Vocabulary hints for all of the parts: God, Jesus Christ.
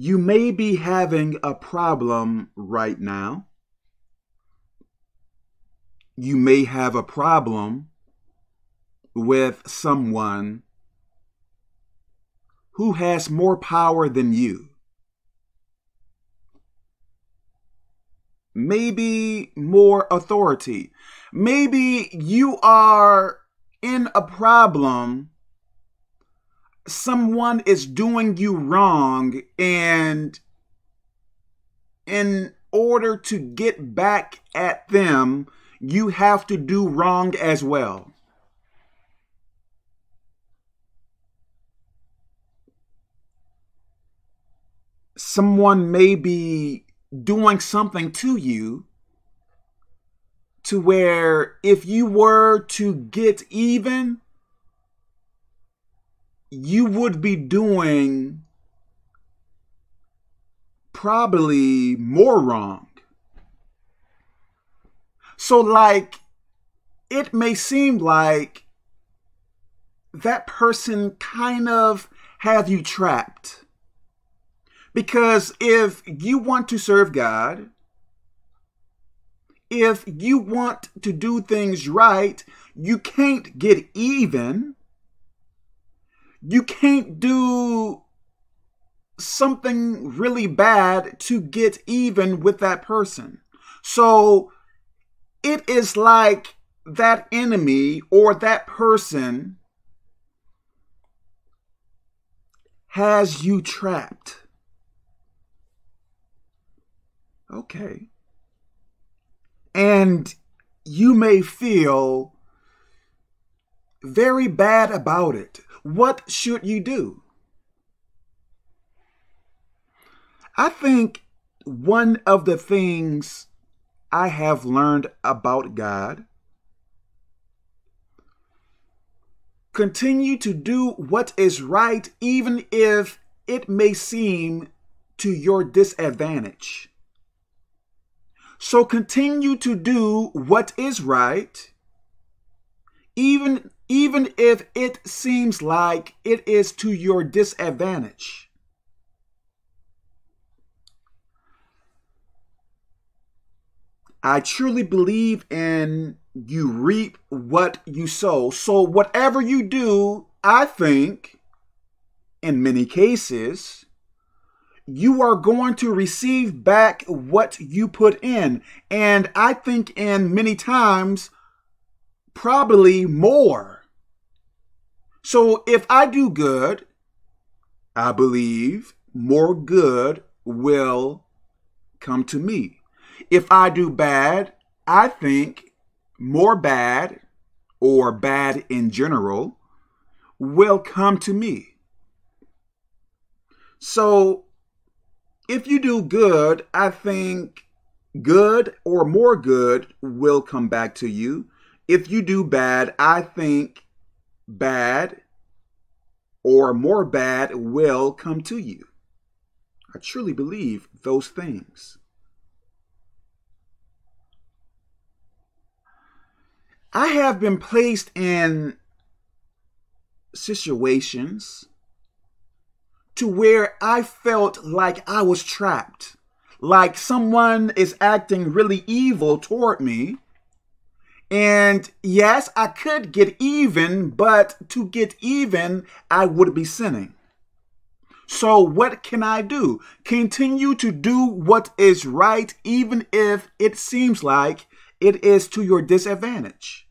You may be having a problem right now. You may have a problem with someone who has more power than you. Maybe more authority. Maybe you are in a problem. Someone is doing you wrong, and in order to get back at them, you have to do wrong as well. Someone may be doing something to you to where if you were to get even, you would be doing probably more wrong. So like, it may seem like that person kind of has you trapped. Because if you want to serve God, if you want to do things right, you can't get even. You can't do something really bad to get even with that person. So it is like that enemy or that person has you trapped. Okay. And you may feel very bad about it. What should you do? I think one of the things I have learned about God, continue to do what is right, even if it may seem to your disadvantage. So continue to do what is right, even if it seems like it is to your disadvantage. I truly believe in you reap what you sow. So whatever you do, I think, in many cases, you are going to receive back what you put in. And I think in many times, probably more. So if I do good, I believe more good will come to me. If I do bad, I think more bad, or bad in general, will come to me. So if you do good, I think good or more good will come back to you. If you do bad, I think bad or more bad will come to you. I truly believe those things. I have been placed in situations to where I felt like I was trapped, like someone is acting really evil toward me. And yes, I could get even, but to get even, I would be sinning. So what can I do? Continue to do what is right, even if it seems like it is to your disadvantage.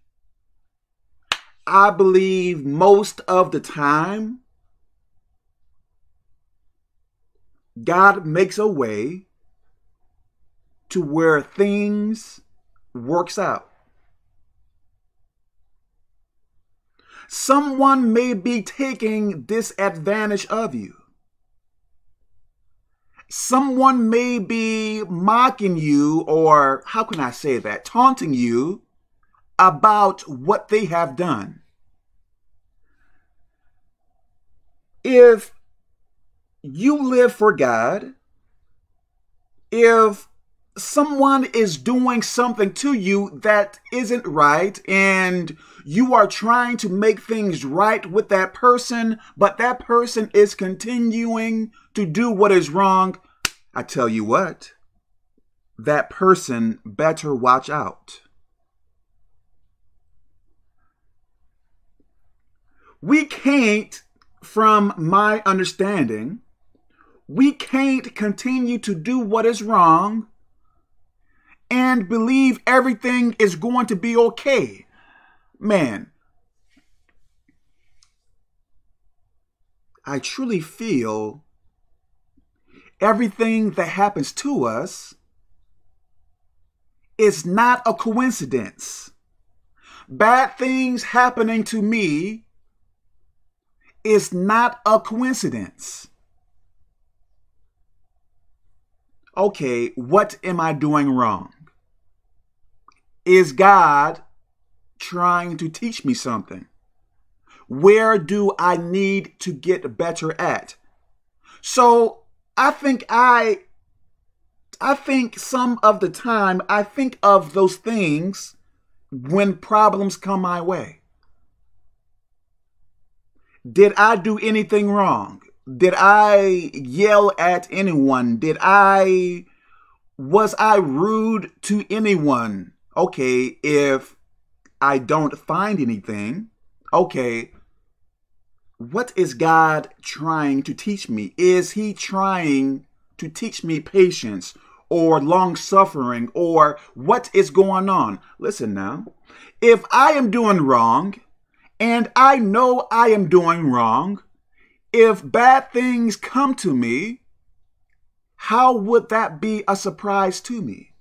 I believe most of the time, God makes a way to where things works out. Someone may be taking disadvantage of you. Someone may be mocking you, or how can I say that? Taunting you about what they have done. If you live for God, if someone is doing something to you that isn't right, and you are trying to make things right with that person, but that person is continuing to do what is wrong, I tell you what, that person better watch out. We can't, from my understanding, we can't continue to do what is wrong and believe everything is going to be okay. Man, I truly feel everything that happens to us is not a coincidence. Bad things happening to me is not a coincidence. Okay, what am I doing wrong? Is God trying to teach me something? Where do I need to get better at? So I think some of the time I think of those things when problems come my way. Did I do anything wrong? Did I yell at anyone? Was I rude to anyone? Okay, if I don't find anything, okay, what is God trying to teach me? Is he trying to teach me patience or long-suffering, or what is going on? Listen now, if I am doing wrong, and I know I am doing wrong, if bad things come to me, how would that be a surprise to me?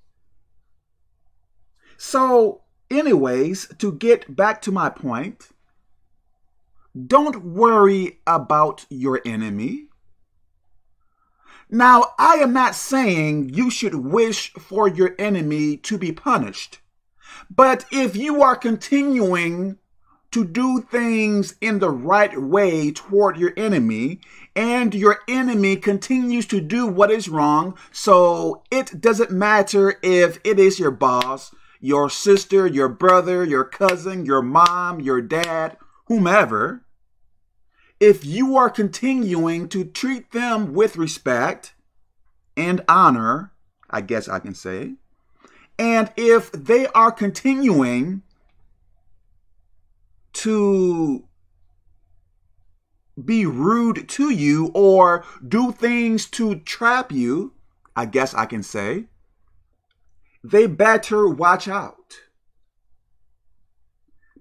So anyways, to get back to my point, don't worry about your enemy. Now, I am not saying you should wish for your enemy to be punished, but if you are continuing to do things in the right way toward your enemy, and your enemy continues to do what is wrong, so it doesn't matter if it is your boss, your sister, your brother, your cousin, your mom, your dad, whomever, if you are continuing to treat them with respect and honor, I guess I can say, and if they are continuing to be rude to you or do things to trap you, I guess I can say, they better watch out.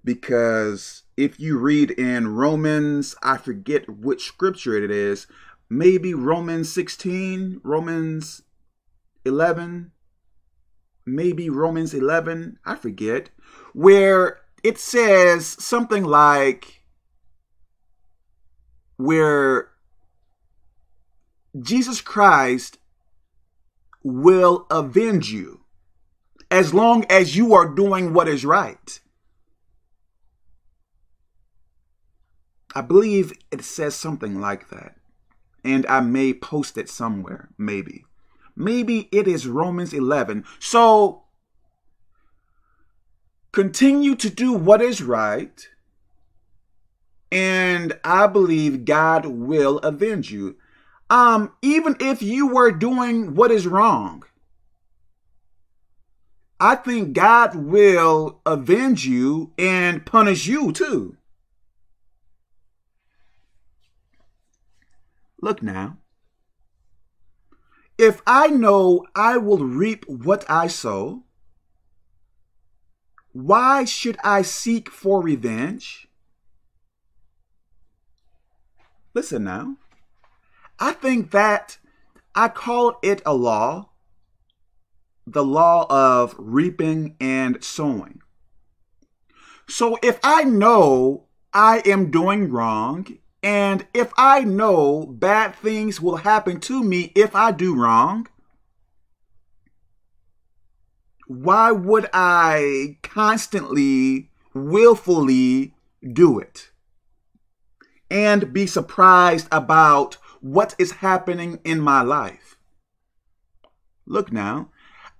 Because if you read in Romans, I forget which scripture it is, maybe Romans 16, Romans 11, maybe Romans 11, I forget, where it says something like, where Jesus Christ will avenge you as long as you are doing what is right. I believe it says something like that, and I may post it somewhere, maybe. Maybe it is Romans 11. So continue to do what is right, and I believe God will avenge you. Even if you were doing what is wrong, I think God will avenge you and punish you too. Look now, if I know I will reap what I sow, why should I seek for revenge? Listen now. I think that I call it a law, the law of reaping and sowing. So if I know I am doing wrong, and if I know bad things will happen to me if I do wrong, why would I constantly, willfully do it and be surprised about what is happening in my life? Look now,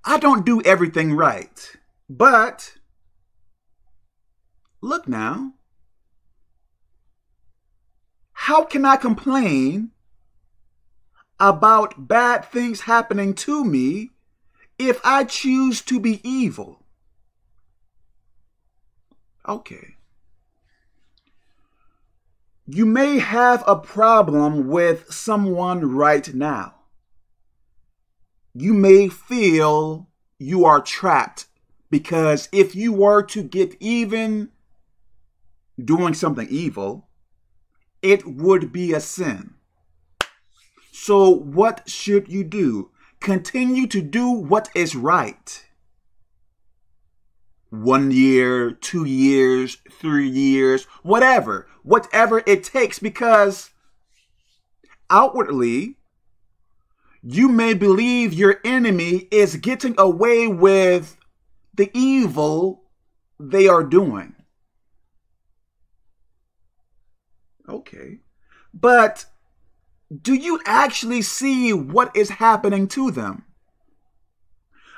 I don't do everything right, but look now, how can I complain about bad things happening to me if I choose to be evil. Okay. You may have a problem with someone right now. You may feel you are trapped because if you were to get even doing something evil, it would be a sin. So what should you do? Continue to do what is right. 1 year, 2 years, 3 years, whatever it takes, because outwardly, you may believe your enemy is getting away with the evil they are doing. Okay, but do you actually see what is happening to them?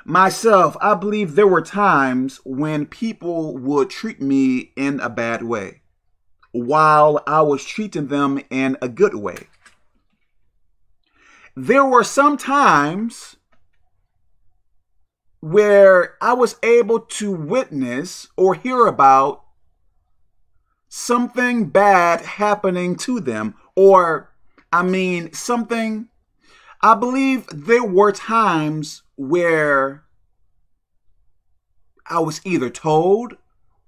Myself, I believe there were times when people would treat me in a bad way, while I was treating them in a good way. There were some times where I was able to witness or hear about something bad happening to them, or I believe there were times where I was either told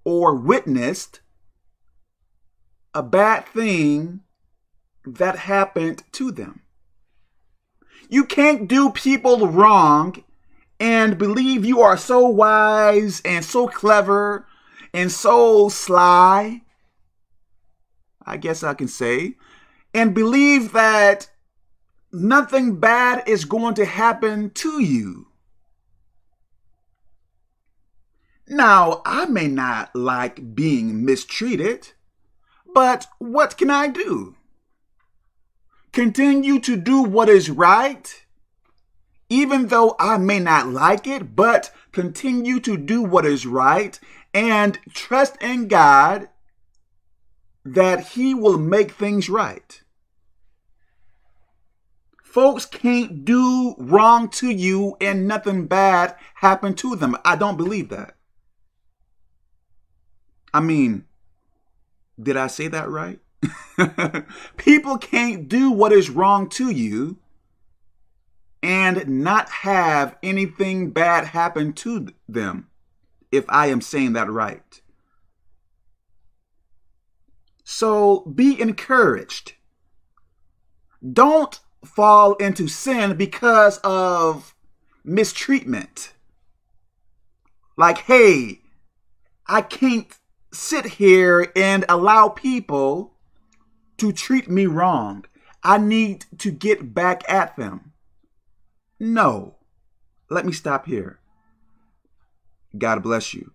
or witnessed a bad thing that happened to them. You can't do people wrong and believe you are so wise and so clever and so sly, I guess I can say, and believe that nothing bad is going to happen to you. Now, I may not like being mistreated, but what can I do? Continue to do what is right, even though I may not like it, but continue to do what is right and trust in God that He will make things right. Folks can't do wrong to you and nothing bad happen to them. I don't believe that. Did I say that right? People can't do what is wrong to you and not have anything bad happen to them, if I am saying that right. So be encouraged. Don't fall into sin because of mistreatment. Like, hey, I can't sit here and allow people to treat me wrong. I need to get back at them. No. Let me stop here. God bless you.